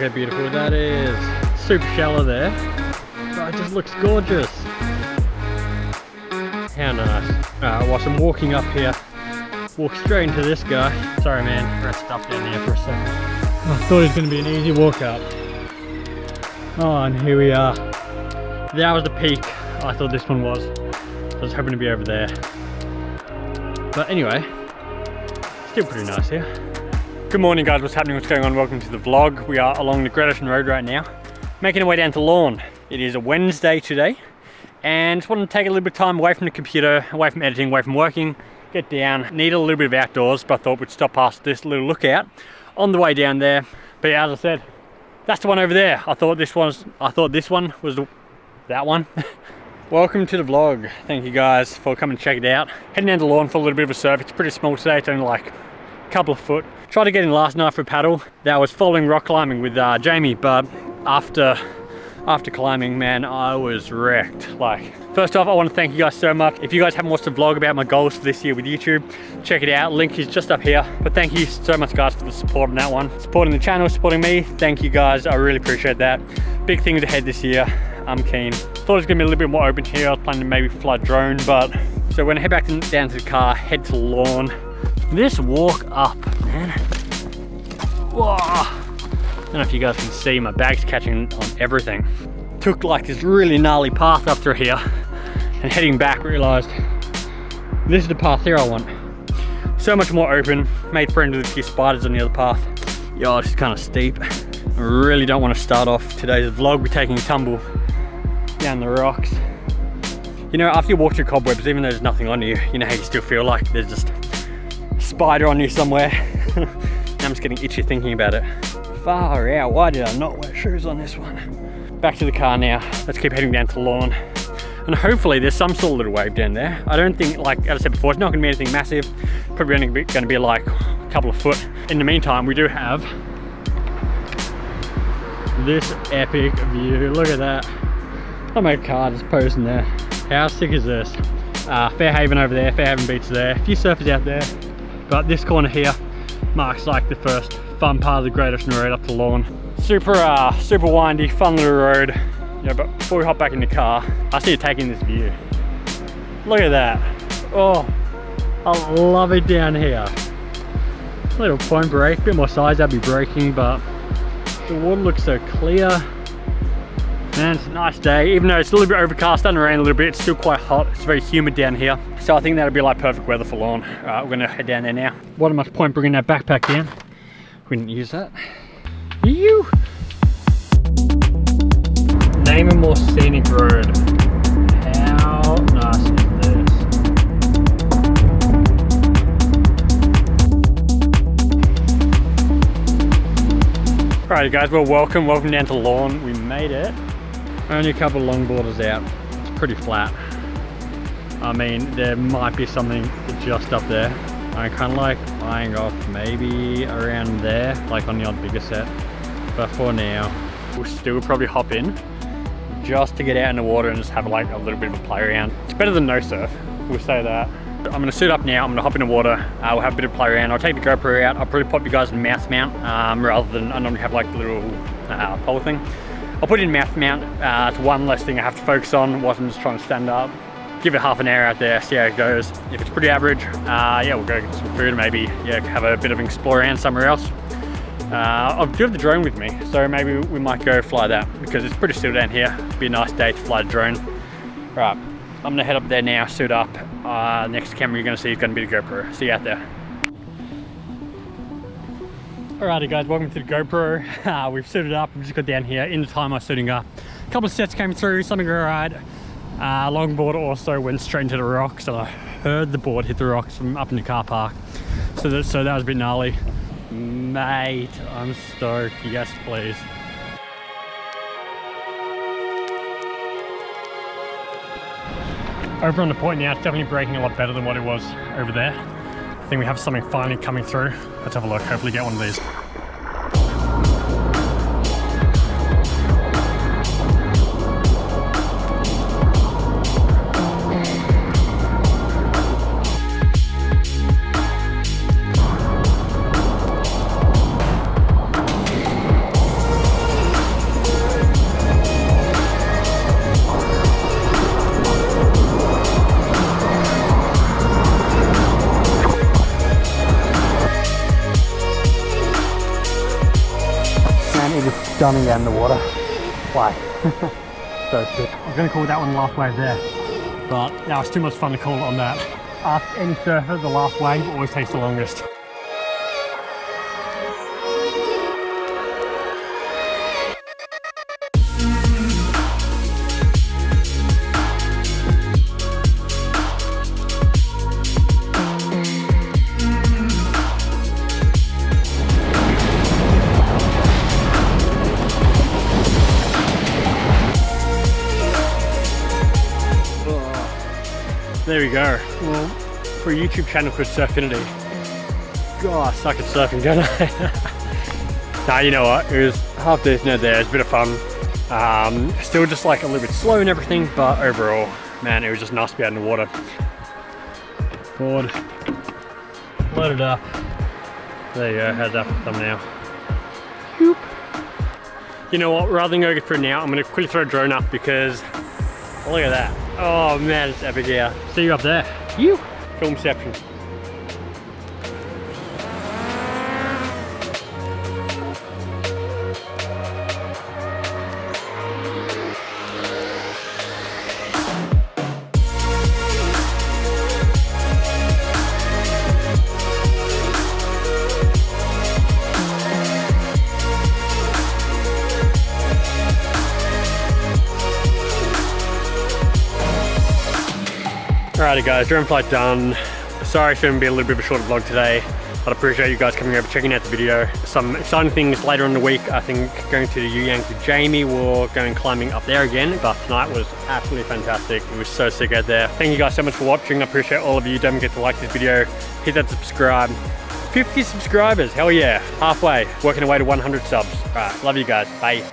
Look how beautiful that is. Super shallow there. Oh, it just looks gorgeous. How nice. Whilst I'm walking up here, walk straight into this guy. Sorry man, rest up down here for a second. I thought it was going to be an easy walk up. Oh, and here we are. That was the peak. I thought this one was. I was hoping to be over there. But anyway, still pretty nice here. Good morning guys, what's happening, what's going on? Welcome to the vlog. We are along the Great Ocean Road right now, making our way down to Lorne. It is a Wednesday today, and just wanted to take a little bit of time away from the computer, away from editing, away from working, get down, need a little bit of outdoors, but I thought we'd stop past this little lookout on the way down there. But yeah, as I said, that's the one over there. I thought this one was that one. Welcome to the vlog. Thank you guys for coming to check it out. Heading down to Lorne for a little bit of a surf. It's pretty small today, it's only like a couple of foot. Tried to get in last night for a paddle. That was following rock climbing with Jamie, but after climbing, man, I was wrecked. Like, first off, I want to thank you guys so much. If you guys haven't watched the vlog about my goals for this year with YouTube, check it out, link is just up here. But thank you so much guys for the support on that one. Supporting the channel, supporting me, thank you guys, I really appreciate that. Big things ahead this year, I'm keen. Thought it was gonna be a little bit more open here, I was planning to maybe fly drone, but. So we're gonna head back down to the car, head to Lorne. This walk up, man. Whoa. I don't know if you guys can see, my bag's catching on everything. Took like this really gnarly path up through here and heading back realized this is the path here I want. So much more open, made friends with a few spiders on the other path. Yo, this is kind of steep. I really don't want to start off today's vlog with taking a tumble down the rocks. You know, after you walk through cobwebs, even though there's nothing on you, you know how you still feel like there's just a spider on you somewhere. I'm just getting itchy thinking about it. Far out, why did I not wear shoes on this one? Back to the car now. Let's keep heading down to Lorne. And hopefully there's some sort of little wave down there. I don't think, like as I said before, it's not gonna be anything massive. Probably only gonna be like a couple of foot. In the meantime, we do have this epic view. Look at that. I'm a car just posing there. How sick is this? Fairhaven over there, Fairhaven Beach there. A few surfers out there. But this corner here marks like the first fun part of the Great Ocean Road up to Lorne. Super windy, fun little road. Yeah, but before we hop back in the car, I see you taking this view. Look at that. Oh, I love it down here. Little point break, bit more size, I'd be breaking, but the water looks so clear. Man, it's a nice day. Even though it's a little bit overcast, starting to rain a little bit, it's still quite hot. It's very humid down here. So I think that'll be like perfect weather for Lorne. All right, we're gonna head down there now. What a much point bringing that backpack down. We didn't use that. You name a more scenic road. How nice is this? Alright you guys, well welcome down to Lorne. We made it. Only a couple of longboarders out. It's pretty flat. I mean there might be something just up there. I'm kind of like eyeing off maybe around there, like on the odd bigger set. But for now, we'll still probably hop in just to get out in the water and just have like a little bit of a play around. It's better than no surf, we'll say that. I'm gonna suit up now, I'm gonna hop in the water, we'll have a bit of play around. I'll take the GoPro out, I'll probably pop you guys in mouth mount rather than I normally have like the little pole thing. I'll put it in mouth mount, it's one less thing I have to focus on whilst I'm just trying to stand up. Give it half an hour out there, see how it goes. If it's pretty average, yeah, we'll go get some food, maybe yeah, have a bit of an explore around somewhere else. I do have the drone with me, so maybe we might go fly that because it's pretty still down here. It'd be a nice day to fly a drone. Right, I'm gonna head up there now, suit up. Next camera you're gonna see is gonna be the GoPro. See you out there. Alrighty guys, welcome to the GoPro. We've suited up, we just got down here. In the time I was suiting up, a couple of sets came through, something alright. Longboard also went straight into the rocks and I heard the board hit the rocks from up in the car park. So that was a bit gnarly. Mate, I'm stoked. Yes, please. Over on the point now, it's definitely breaking a lot better than what it was over there. I think we have something finally coming through. Let's have a look, hopefully get one of these. stunning down the water. Like, so sick. I was going to call that one last wave there, but now it's too much fun to call it on that. Ask any surfer, the last wave always takes the longest. There we go. Well, for a YouTube channel called Surfinity. God, I suck at surfing, don't I? Nah, you know what? It was half this, no there. It was a bit of fun. Still just like a little bit slow and everything, but overall, man, it was just nice to be out in the water. Board. Load it up. There you go. How's that for thumbnail? Whoop. You know what? Rather than go for it now, I'm going to quickly throw a drone up because look at that. Oh man, it's epic out. See you up there. You. Filmception. Alrighty guys, drone flight done. Sorry it's going to be a little bit of a shorter vlog today, but I appreciate you guys coming over, checking out the video. Some exciting things later in the week. I think going to the Yuyang with Jamie, we're going climbing up there again, but tonight was absolutely fantastic. It was so sick out there. Thank you guys so much for watching. I appreciate all of you. Don't forget to like this video, hit that subscribe. 50 subscribers, hell yeah, halfway, working away to 100 subs. Alright, love you guys, bye.